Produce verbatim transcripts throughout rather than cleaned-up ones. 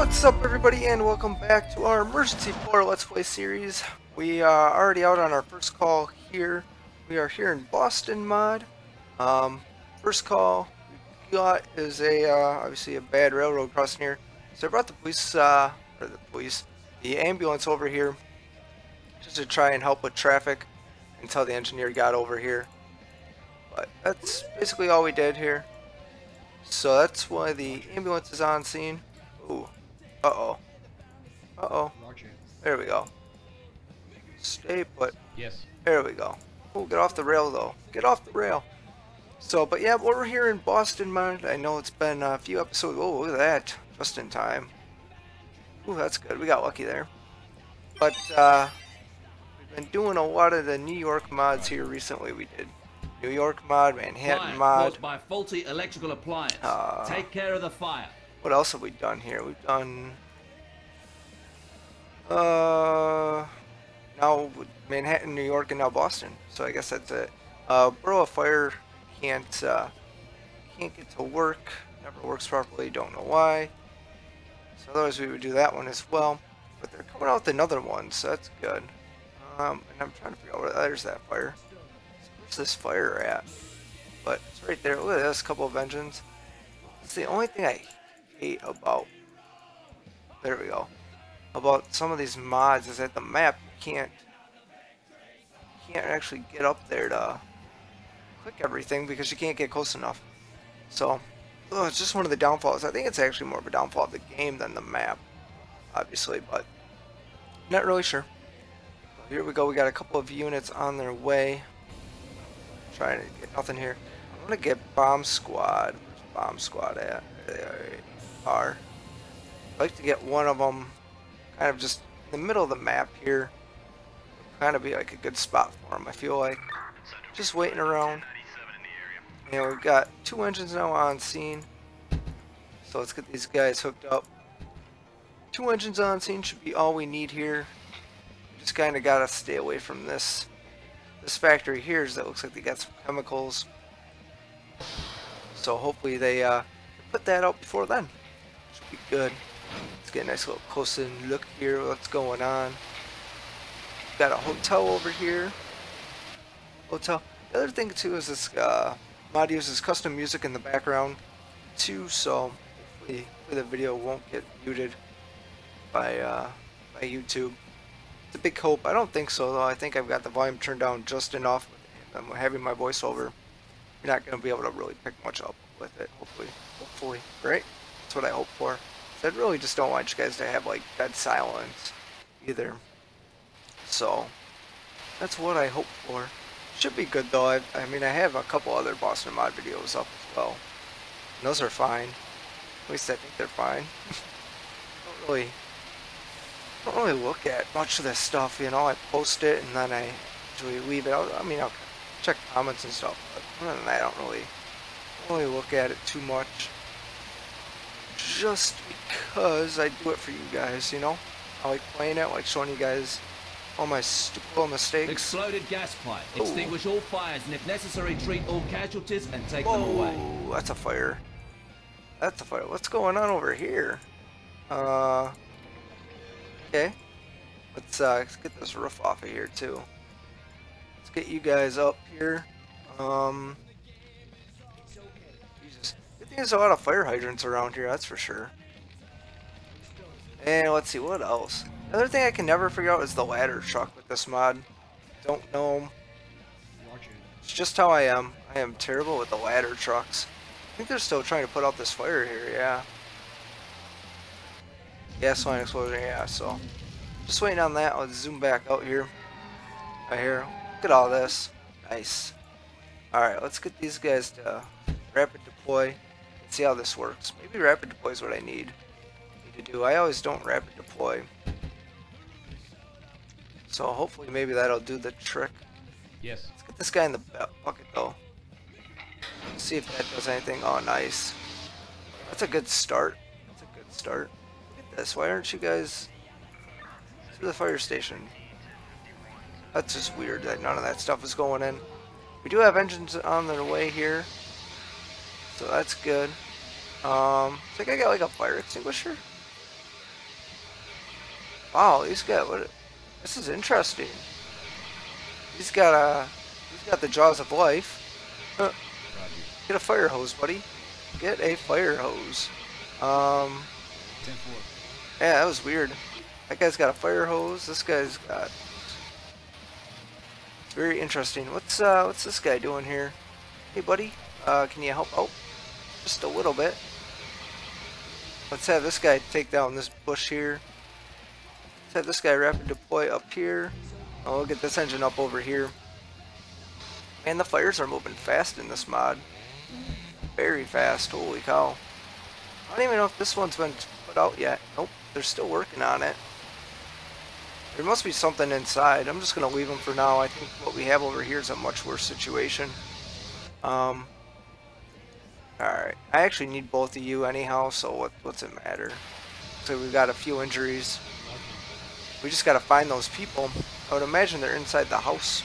What's up, everybody, and welcome back to our Emergency four Let's Play series. We are already out on our first call here. We are here in Boston Mod. Um, first call we got is a uh, obviously a bad railroad crossing here. So I brought the police, uh, or the police, the ambulance over here just to try and help with traffic until the engineer got over here. But that's basically all we did here. So that's why the ambulance is on scene. Ooh. Uh-oh. Uh-oh. There we go. Stay put. Yes. There we go. Oh, get off the rail, though. Get off the rail. So, but yeah, we're here in Boston Mod. I know it's been a few episodes. Oh, look at that. Just in time. Ooh, that's good. We got lucky there. But, uh, we've been doing a lot of the New York mods here recently. We did New York Mod, Manhattan Mod. Caused by faulty electrical appliance. Uh, Take care of the fire. What else have we done here? We've done uh, now Manhattan, New York, and now Boston. So I guess that's it. Uh, Borough of Fire can't uh, can't get to work. Never works properly. Don't know why. So otherwise we would do that one as well. But they're coming out with another one, so that's good. Um, and I'm trying to figure out where there's that fire. So where's this fire at? But it's right there. Look at this. Couple of engines. It's the only thing I. about there we go about some of these mods is that the map you can't you can't actually get up there to click everything because you can't get close enough. So oh, it's just one of the downfalls. I think it's actually more of a downfall of the game than the map, obviously, but not really sure. Here we go, we got a couple of units on their way. I'm trying to get nothing here. I'm gonna get bomb squad. Where's bomb squad at? There they are. Are. I'd like to get one of them kind of just in the middle of the map here. It'll kind of be like a good spot for them, I feel like. Just waiting around. You know, we've got two engines now on scene. So let's get these guys hooked up. Two engines on scene should be all we need here. Just kind of gotta stay away from this this factory here that looks like they got some chemicals. So hopefully they uh, put that out before then. Should be good. Let's get a nice little close in look here. What's going on? Got a hotel over here. Hotel. The other thing too is this uh, mod uses custom music in the background too, so hopefully the video won't get muted by uh, by YouTube. It's a big hope. I don't think so though. I think I've got the volume turned down just enough. I'm having my voiceover. You're not gonna be able to really pick much up with it. Hopefully, hopefully, right? That's what I hope for. I really just don't want you guys to have like dead silence either. So that's what I hope for. Should be good though. I, I mean, I have a couple other Boston Mod videos up as well. And those are fine. At least I think they're fine. don't really, don't really look at much of this stuff. You know, I post it and then I usually leave it out. I mean, I'll check comments and stuff. But other than that, I don't really, don't really look at it too much. Just because I do it for you guys, you know? I like playing it, I like showing you guys all my stupid mistakes. Exploded gas pipe. Ooh. Extinguish all fires and if necessary treat all casualties and take Whoa, them away. Oh, that's a fire. That's a fire. What's going on over here? Uh, okay. Let's, uh, let's get this roof off of here too. Let's get you guys up here. Um... There's a lot of fire hydrants around here, that's for sure. And let's see, what else? The other thing I can never figure out is the ladder truck with this mod. Don't know. It's just how I am. I am terrible with the ladder trucks. I think they're still trying to put out this fire here, yeah. Gas line explosion, yeah, so. Just waiting on that. Let's zoom back out here. Right here. Look at all this. Nice. Alright, let's get these guys to rapid deploy. See how this works. Maybe rapid deploy is what I need, need to do. I always don't rapid deploy. So hopefully maybe that'll do the trick. Yes. Let's get this guy in the bucket though. Let's see if that does anything. Oh, nice. That's a good start. That's a good start. Look at this. Why aren't you guys to the fire station? That's just weird that none of that stuff is going in. We do have engines on their way here. So that's good. Um, I think I got like a fire extinguisher. Wow, he's got what? This is interesting. He's got a. He's got the jaws of life. Huh. Get a fire hose, buddy. Get a fire hose. Um. ten four. Yeah, that was weird. That guy's got a fire hose. This guy's got. It's very interesting. What's uh? What's this guy doing here? Hey, buddy. Uh, can you help? Oh, just a little bit. Let's have this guy take down this bush here. Let's have this guy rapid deploy up here. Oh, we'll get this engine up over here. Man, the fires are moving fast in this mod. Very fast, holy cow. I don't even know if this one's been put out yet. Nope, they're still working on it. There must be something inside. I'm just going to leave them for now. I think what we have over here is a much worse situation. Um... Alright, I actually need both of you anyhow, so what, what's it matter? So we've got a few injuries. We just gotta find those people. I would imagine they're inside the house.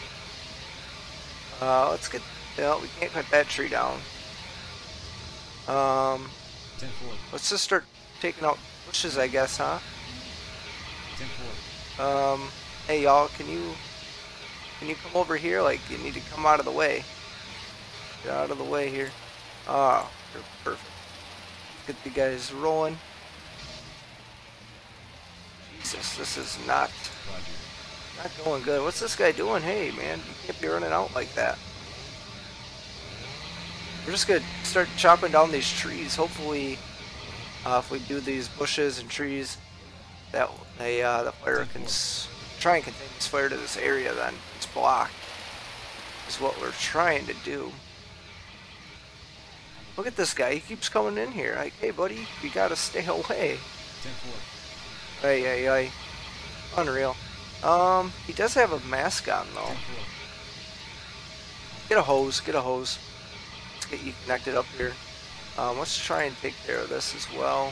Uh, let's get... No, we can't cut that tree down. Um, let's just start taking out bushes, I guess, huh? Um, hey y'all, can you... Can you come over here? Like, you need to come out of the way. Get out of the way here. Ah, oh, perfect. Get the guys rolling. Jesus, this is not not going good. What's this guy doing? Hey, man, you can't be running out like that. We're just gonna start chopping down these trees. Hopefully, uh, if we do these bushes and trees, that they uh, the fire can s try and contain this fire to this area. Then it's blocked. Is what we're trying to do. Look at this guy, he keeps coming in here, like, hey buddy, you gotta stay away. Hey, hey, hey. Unreal. Um, he does have a mask on, though. Get a hose, get a hose. Let's get you connected up here. Um, let's try and take care of this as well.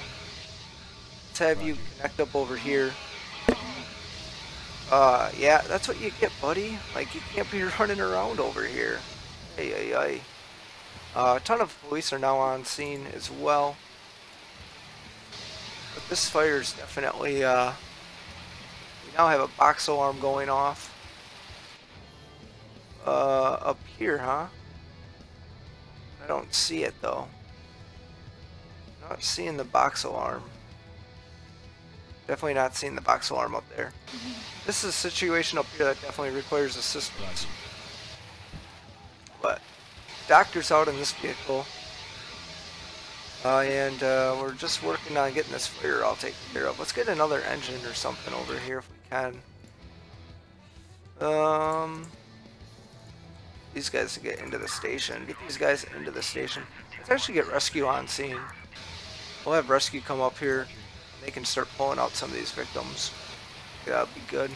Let's have you connect up over here. Uh, yeah, that's what you get, buddy. Like, you can't be running around over here. Hey, hey, hey. Uh, a ton of police are now on scene as well. But this fire is definitely, uh, we now have a box alarm going off. Uh, up here, huh? I don't see it, though. Not seeing the box alarm. Definitely not seeing the box alarm up there. This is a situation up here that definitely requires assistance. But... Doctor's out in this vehicle, uh, and uh, we're just working on getting this fire all taken care of. Let's get another engine or something over here if we can. Um, these guys to get into the station. Get these guys into the station. Let's actually get rescue on scene. We'll have rescue come up here. They can start pulling out some of these victims. That'll be good.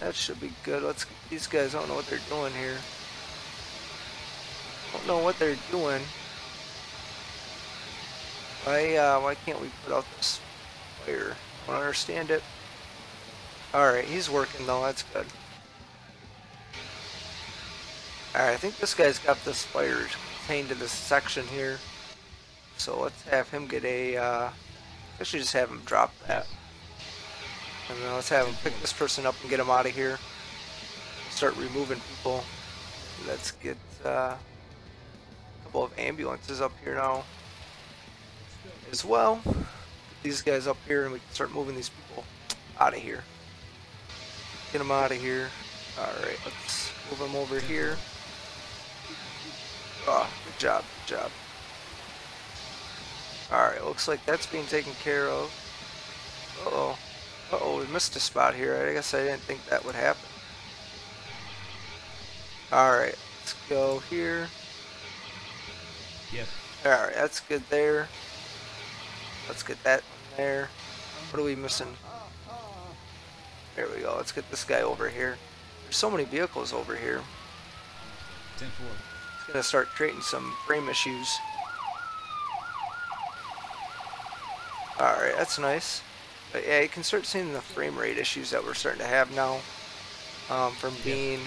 That should be good. Let's get these guys. I don't know what they're doing here. Don't know what they're doing. Why, uh, why can't we put out this fire? I don't understand it. Alright, he's working though, that's good. Alright, I think this guy's got this fire contained to this section here. So let's have him get a, uh, actually just have him drop that. And then let's have him pick this person up and get him out of here. Start removing people. Let's get, uh... of ambulances up here now as well. Get these guys up here and we can start moving these people out of here. Get them out of here. Alright, let's move them over here. Oh, good job, good job. Alright, looks like that's being taken care of. Uh oh. Uh oh, we missed a spot here. I guess I didn't think that would happen. Alright, let's go here. Yes. Alright, that's good there. Let's get that in there. What are we missing? There we go. Let's get this guy over here. There's so many vehicles over here. ten four. It's going to start creating some frame issues. Alright, that's nice. But yeah, you can start seeing the frame rate issues that we're starting to have now. Um, from being...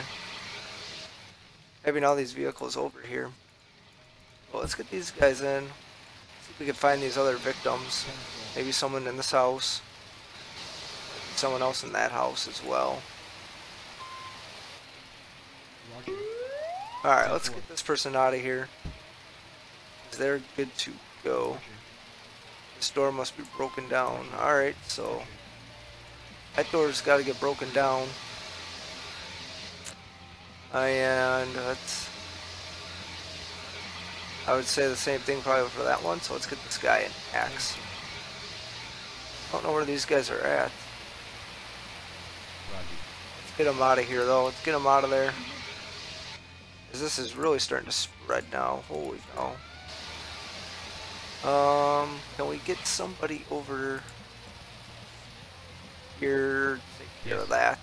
having all these vehicles over here. Well, let's get these guys in. See if we can find these other victims. Maybe someone in this house. someone else in that house as well. Alright, let's get this person out of here. They're good to go. This door must be broken down. Alright, so that door's got to get broken down. And that's, I would say the same thing probably for that one, so let's get this guy an axe. I don't know where these guys are at. Let's get them out of here though. Let's get them out of there. Because this is really starting to spread now. Holy cow. Um, can we get somebody over here to take care of that?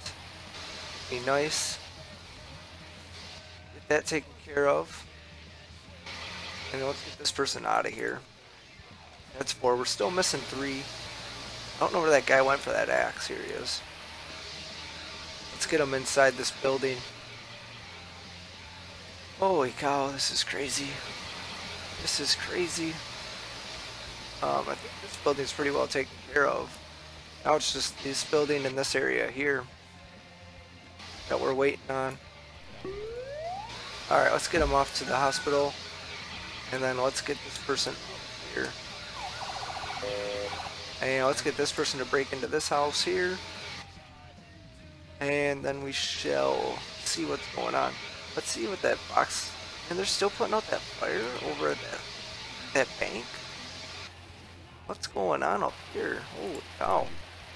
Be nice. Get that taken care of. And let's get this person out of here. That's four. We're still missing three. I don't know where that guy went for that axe. Here he is. Let's get him inside this building. Holy cow, this is crazy. This is crazy. Um, I think this building's pretty well taken care of. Now it's just this building in this area here that we're waiting on. Alright, let's get him off to the hospital. And then let's get this person up here. And let's get this person to break into this house here. And then we shall see what's going on. Let's see what that box... And they're still putting out that fire over at that, that bank. What's going on up here? Holy cow.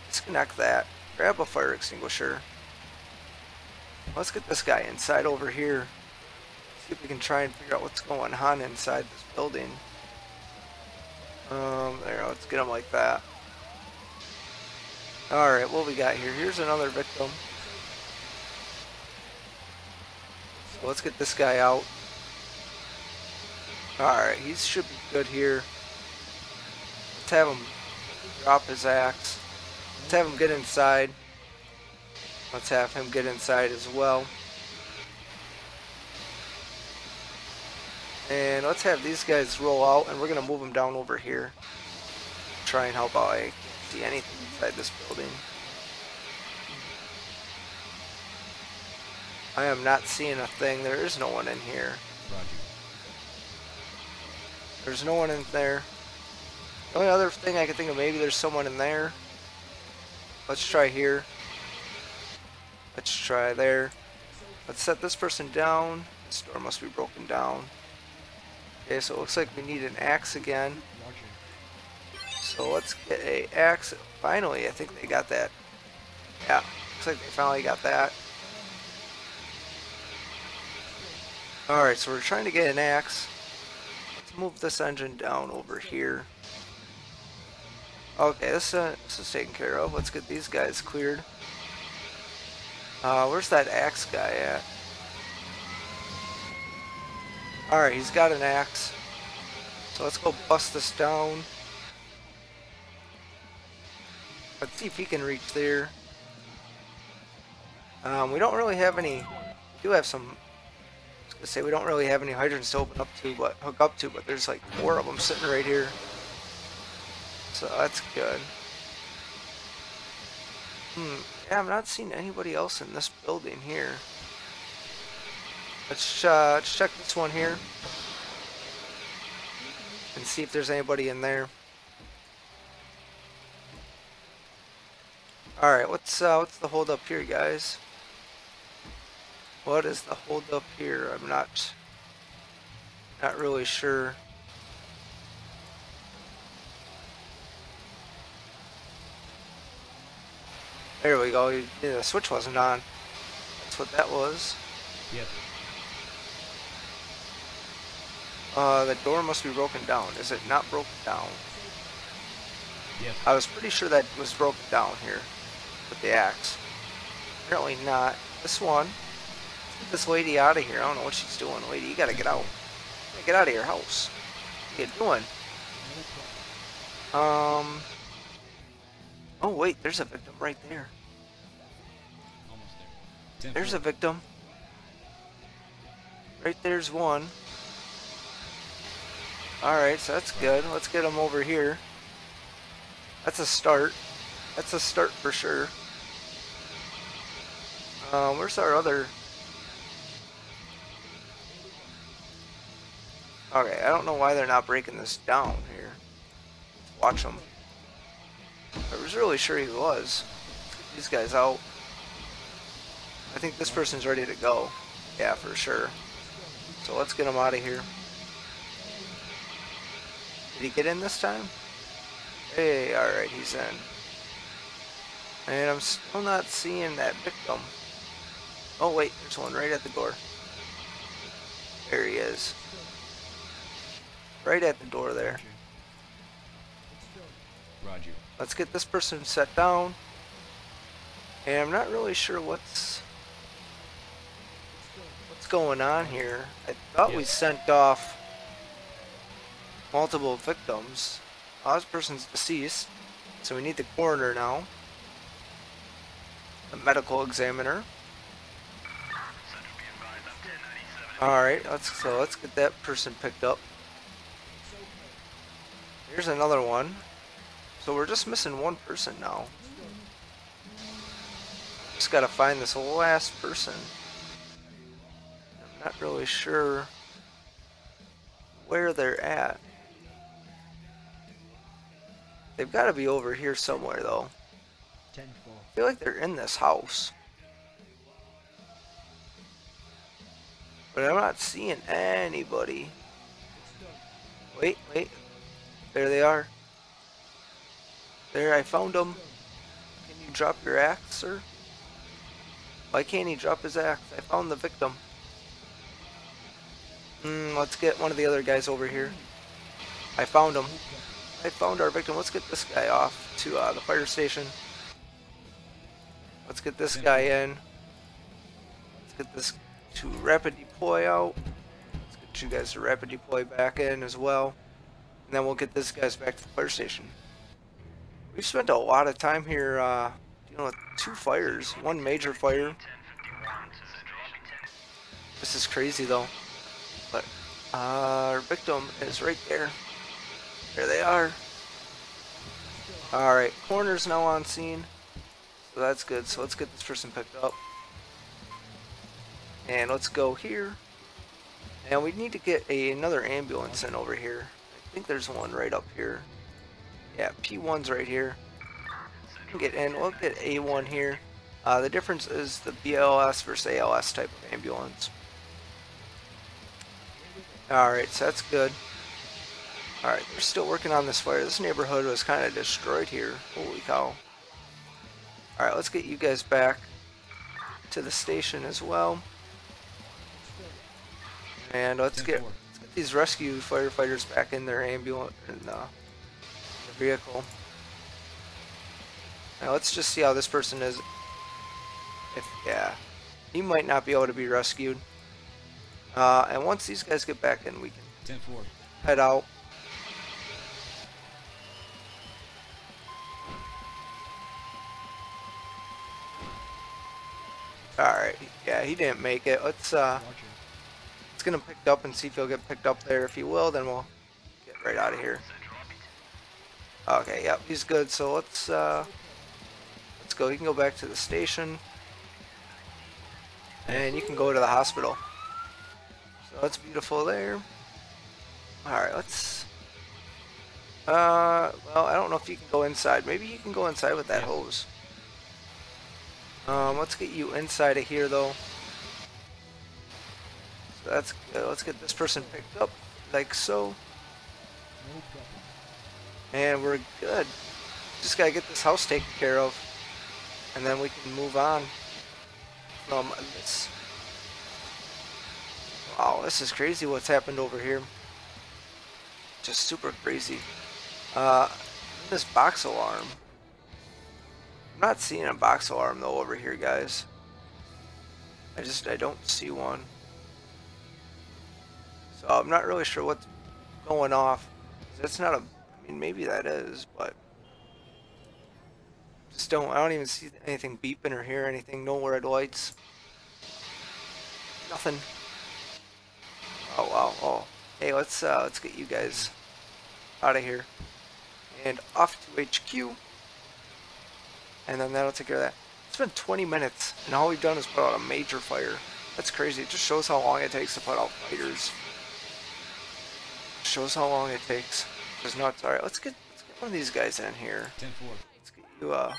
Disconnect that. Grab a fire extinguisher. Let's get this guy inside over here. See if we can try and figure out what's going on inside this building. Um, there, let's get him like that. Alright, what we got here? Here's another victim. So let's get this guy out. Alright, he should be good here. Let's have him drop his axe. Let's have him get inside. Let's have him get inside as well. And let's have these guys roll out, and we're going to move them down over here. Try and help out. I can't see anything inside this building. I am not seeing a thing. There is no one in here. There's no one in there. The only other thing I can think of, maybe there's someone in there. Let's try here. Let's try there. Let's set this person down. This door must be broken down. Okay, so it looks like we need an axe again. So let's get a axe. Finally, I think they got that. Yeah, looks like they finally got that. Alright, so we're trying to get an axe. Let's move this engine down over here. Okay, this, uh, this is taken care of. Let's get these guys cleared. Uh, where's that axe guy at? Alright, he's got an axe. So let's go bust this down. Let's see if he can reach there. Um, we don't really have any... We do have some... I was going to say, we don't really have any hydrants to open up to, but hook up to, but there's like four of them sitting right here. So that's good. Hmm, yeah, I'm not seeing anybody else in this building here. Let's, uh, let's check this one here and see if there's anybody in there. Alright, what's, uh, what's the hold up here, guys? What is the hold up here? I'm not, not really sure. There we go. Yeah, the switch wasn't on. That's what that was. Yep. Uh, the door must be broken down. Is it not broken down? Yep. I was pretty sure that was broken down here with the axe. Apparently not. This one. Get this lady out of here. I don't know what she's doing. Lady, you gotta get out. You gotta get out of your house. What are you doing? Um. Oh, wait. There's a victim right there. There's a victim. Right there's one. Alright, so that's good. Let's get him over here. That's a start. That's a start for sure. Uh, where's our other? Okay, I don't know why they're not breaking this down here. Watch him. I was really sure he was. These guys out. I think this person's ready to go. Yeah, for sure. So let's get him out of here. Did he get in this time? Hey, alright, he's in. And I'm still not seeing that victim. Oh wait, there's one right at the door. There he is. Right at the door there. Roger. Let's get this person set down. And I'm not really sure what's what's going on here. I thought yes. we sent off multiple victims. Oh, this person's deceased, so we need the coroner now. The medical examiner. Alright, let's so let's get that person picked up. Here's another one. So we're just missing one person now. Just gotta find this last person. I'm not really sure where they're at. They've gotta be over here somewhere though. I feel like they're in this house. But I'm not seeing anybody. Wait, wait. There they are. There, I found them. Can you drop your axe, sir? Why can't he drop his axe? I found the victim. Mm, let's get one of the other guys over here. I found him. I found our victim. Let's get this guy off to uh, the fire station. Let's get this guy in. Let's get this to rapid deploy out. Let's get you guys to rapid deploy back in as well. And then we'll get this guys back to the fire station. We've spent a lot of time here uh, dealing with two fires. One major fire. This is crazy though. But uh, our victim is right there. There they are. Alright, coroner's now on scene. So that's good. So let's get this person picked up. And let's go here. And we need to get a, another ambulance in over here. I think there's one right up here. Yeah, P one's right here. We can get in. We'll get A one here. Uh, the difference is the B L S versus A L S type of ambulance. Alright, so that's good. Alright, they're still working on this fire. This neighborhood was kind of destroyed here. Holy cow. Alright, let's get you guys back to the station as well. And let's get, let's get these rescue firefighters back in their ambulance and uh, the vehicle. Now let's just see how this person is. If yeah, he might not be able to be rescued. Uh, and once these guys get back in, we can head out. Alright, yeah, he didn't make it. Let's uh let's get him picked up and see if he'll get picked up there. If he will, then we'll get right out of here. Okay, yep, he's good, so let's uh let's go. You can go back to the station. And you can go to the hospital. So that's beautiful there. Alright, let's uh well I don't know if you can go inside. Maybe you can go inside with that hose. Um, let's get you inside of here though. So that's good. Let's get this person picked up, like so. And we're good. Just gotta get this house taken care of. And then we can move on from this. Wow, this is crazy what's happened over here. Just super crazy. Uh, this box alarm. I'm not seeing a box alarm though over here, guys. I just I don't see one, so I'm not really sure what's going off. That's not a. I mean, maybe that is, but just don't. I don't even see anything beeping or hear anything. No red lights. Nothing. Oh wow! Oh, hey, let's uh, let's get you guys out of here and off to H Q. And then that'll take care of that. As been twenty minutes, and all we've done is put out a major fire. That's crazy. It just shows how long it takes to put out fires. It shows how long it takes. It's nuts. All right, let's get, let's get one of these guys in here. ten four. Let's get you, uh...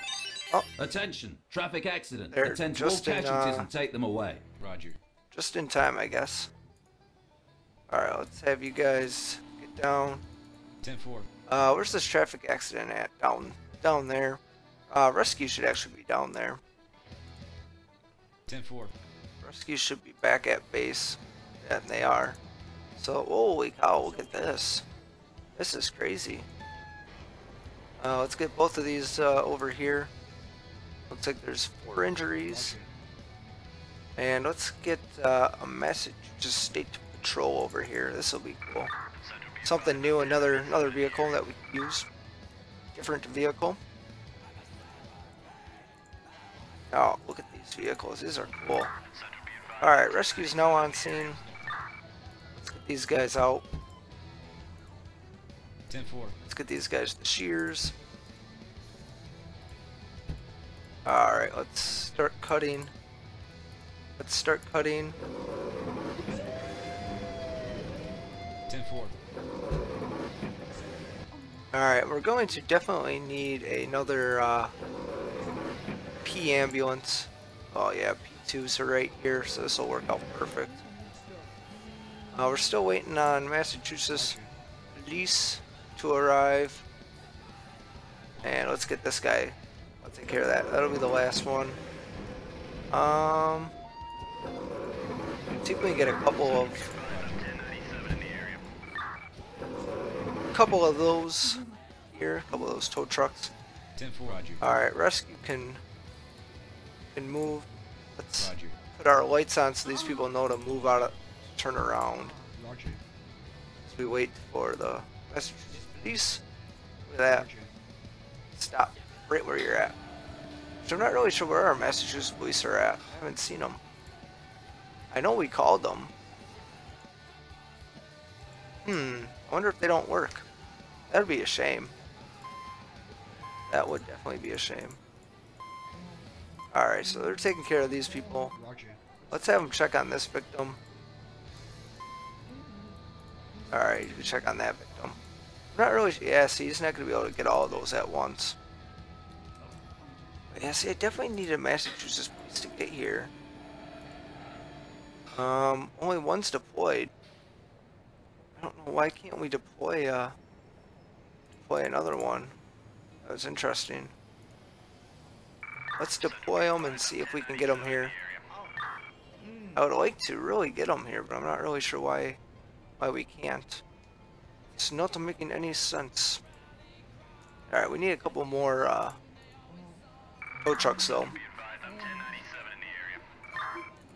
Oh. Attention! Traffic accident. There, attend all casualties uh, and take them away. Roger. Just in time, I guess. All right, let's have you guys get down. ten four. Uh, where's this traffic accident at? Down, down there. Uh, rescue should actually be down there. ten four. Rescue should be back at base, and they are. So, holy cow! Look at this. This is crazy. Uh, let's get both of these uh, over here. Looks like there's four injuries. And let's get uh, a Massachusetts State Patrol over here. This will be cool. Something new, another another vehicle that we can use. Different vehicle. Oh, look at these vehicles. These are cool. Alright, rescue's now on scene. Let's get these guys out. ten four. Let's get these guys to shears. Alright, let's start cutting. Let's start cutting. ten four. Alright, we're going to definitely need another uh, P ambulance. Oh yeah, P twos are right here, so this will work out perfect. Uh, we're still waiting on Massachusetts Police to arrive. And let's get this guy. I'll take care of that. That'll be the last one. Um, I think we can get a couple of couple of those here, a couple of those tow trucks. All right, rescue can can move. Let's Roger. Put our lights on so these people know to move out of, turn around. Roger. So we wait for the piece. Look at that. Stop. Right where you're at. So I'm not really sure where our Massachusetts police are at. I haven't seen them. I know we called them. Hmm. I wonder if they don't work. That'd be a shame. That would definitely be a shame. Alright, so they're taking care of these people. Let's have them check on this victim. Alright, you can check on that victim. I'm not really... Yeah, see, he's not going to be able to get all of those at once. Yeah, see, I definitely need a Massachusetts police to get here. Um, only one's deployed. I don't know, why can't we deploy, uh, deploy another one? That was interesting. Let's deploy them and see if we can get them here. I would like to really get them here, but I'm not really sure why, why we can't. It's not making any sense. Alright, we need a couple more, uh... tow trucks though.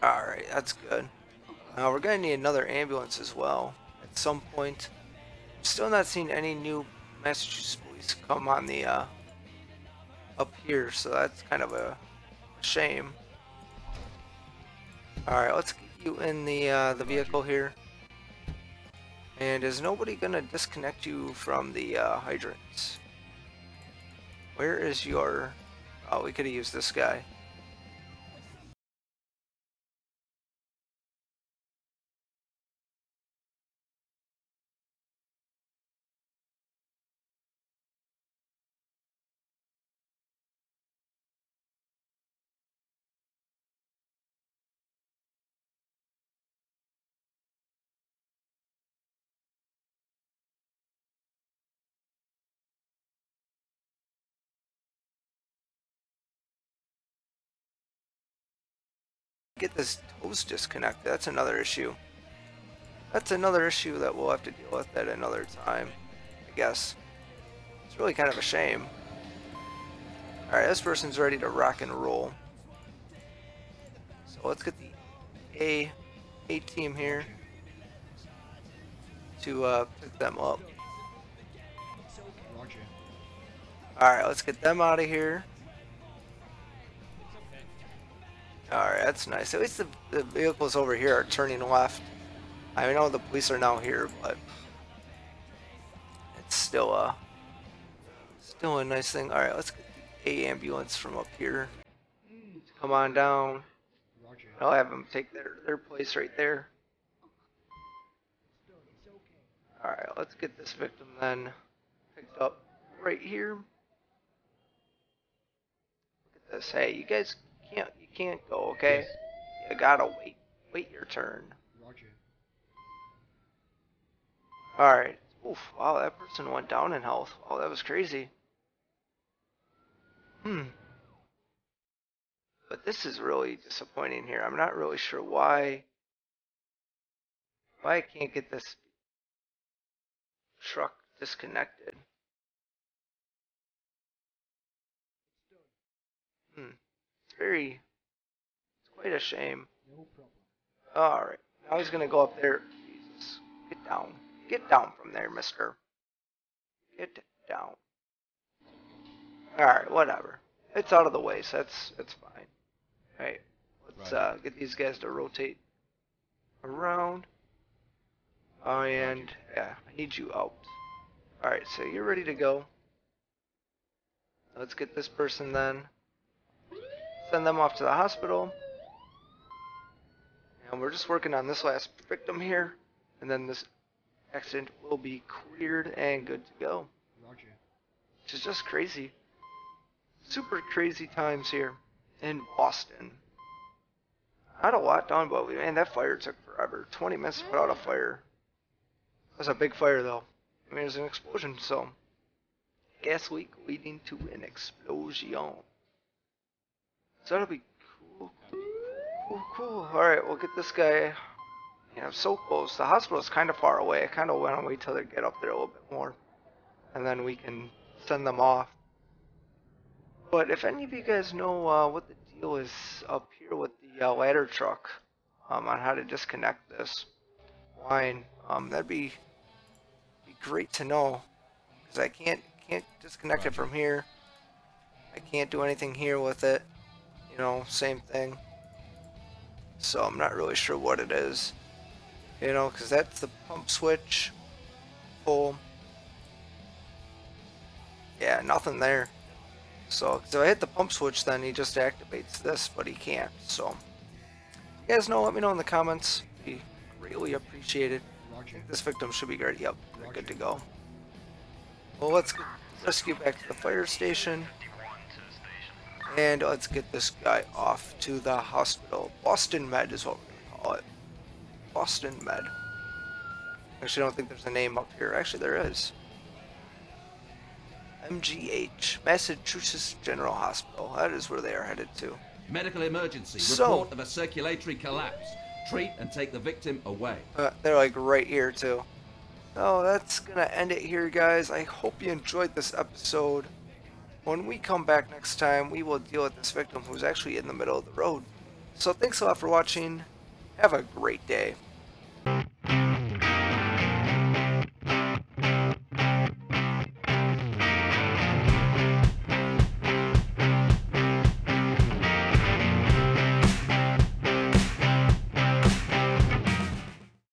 Alright, that's good. Now uh, we're gonna need another ambulance as well at some point. Still not seeing any new Massachusetts police come on the uh, up here, so that's kind of a shame. Alright, let's get you in the uh, the vehicle here. And is nobody gonna disconnect you from the uh, hydrants? Where is your... Oh, we could have used this guy. Get this hose disconnected. That's another issue. That's another issue that we'll have to deal with at another time, I guess. It's really kind of a shame. Alright, this person's ready to rock and roll. So let's get the A, A team here to uh, pick them up. Alright, let's get them out of here. Alright, that's nice. At least the, the vehicles over here are turning left. I know the police are now here, but it's still a, still a nice thing. Alright, let's get the A ambulance from up here. Mm. come on down. I'll have them take their, their place right there. Alright, let's get this victim then picked up right here. Look at this. Hey, you guys can't you can't go, okay? Yes. You gotta wait. Wait your turn. Roger. Alright. Oof, wow, that person went down in health. Wow, that was crazy. Hmm. But this is really disappointing here. I'm not really sure why why I can't get this truck disconnected. Hmm. It's very it's quite a shame. No problem. Alright. Now he's gonna go up there. Jesus. Get down. Get down from there, mister. Get down. Alright, whatever. It's out of the way, so that's that's fine. Alright. Let's right. uh get these guys to rotate around. Oh, and yeah, I need you out. Alright, so you're ready to go. Let's get this person then. Send them off to the hospital. And we're just working on this last victim here. And then this accident will be cleared and good to go. Roger. Which is just crazy. Super crazy times here in Boston. Not a lot done, but man, that fire took forever. twenty minutes to put out a fire. That was a big fire, though. I mean, it was an explosion, so. Gas leak leading to an explosion. So that'll be cool. Cool, cool. Alright, we'll get this guy. Yeah, I'm so close. The hospital is kind of far away. I kind of want to wait till they get up there a little bit more. And then we can send them off. But if any of you guys know uh, what the deal is up here with the uh, ladder truck, um, on how to disconnect this line, um, that'd be, be great to know, because I can't can't disconnect it from here. I can't do anything here with it. You know, same thing. So I'm not really sure what it is. You know, because that's the pump switch pull. Yeah, nothing there. So, because if I hit the pump switch, then he just activates this, but he can't. So, if you guys know, let me know in the comments. It'd be greatly appreciated. I think this victim should be ready. Yep, they're good to go. Well, let's rescue back to the fire station. And let's get this guy off to the hospital. Boston Med is what we're going to call it. Boston Med. Actually, I don't think there's a name up here. Actually, there is. M G H, Massachusetts General Hospital. That is where they are headed to. Medical emergency. So, report of a circulatory collapse. Treat and take the victim away. Uh, they're like right here too. So that's gonna end it here, guys. I hope you enjoyed this episode. When we come back next time, we will deal with this victim who's actually in the middle of the road. So thanks a lot for watching. Have a great day.